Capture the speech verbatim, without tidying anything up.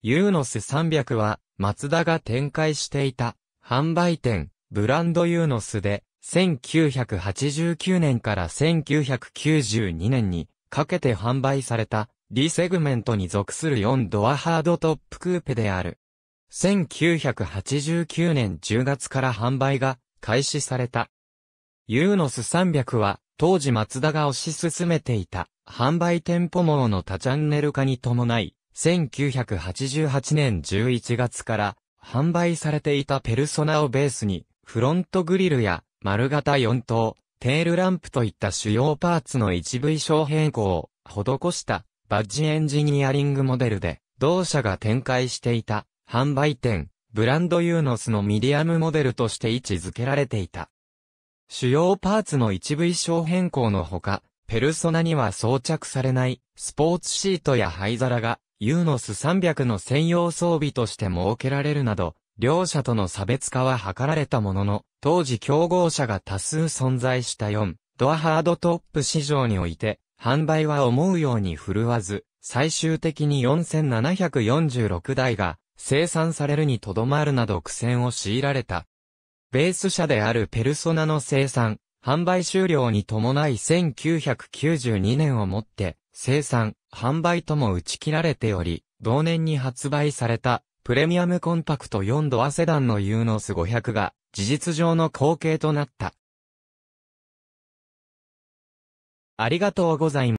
ユーノスさんびゃくは、マツダが展開していた、販売店、ブランドユーノスで、せんきゅうひゃくはちじゅうきゅうねんからせんきゅうひゃくきゅうじゅうにねんにかけて販売された、Dセグメントに属するよんドアハードトップクーペである。せんきゅうひゃくはちじゅうきゅうねんじゅうがつから販売が開始された。ユーノスさんびゃくは当時マツダが推し進めていた販売店舗網の多チャンネル化に伴いせんきゅうひゃくはちじゅうはちねんじゅういちがつから販売されていたペルソナをベースにフロントグリルや丸型よん灯、テールランプといった主要パーツの一部意匠変更を施したバッジエンジニアリングモデルで同社が展開していた。販売店、ブランドユーノスのミディアムモデルとして位置づけられていた。主要パーツの一部意匠変更のほか、ペルソナには装着されないスポーツシートや灰皿がユーノスさんびゃくの専用装備として設けられるなど、両社との差別化は図られたものの、当時競合社が多数存在したよんドアハードトップ市場において、販売は思うように振るわず、最終的によんせんななひゃくよんじゅうろくだいが、生産されるにとどまるなど苦戦を強いられた。ベース車であるペルソナの生産、販売終了に伴いせんきゅうひゃくきゅうじゅうにねんをもって生産、販売とも打ち切られており、同年に発売されたプレミアムコンパクトよんドアセダンのユーノスごひゃくが事実上の後継となった。ありがとうございます。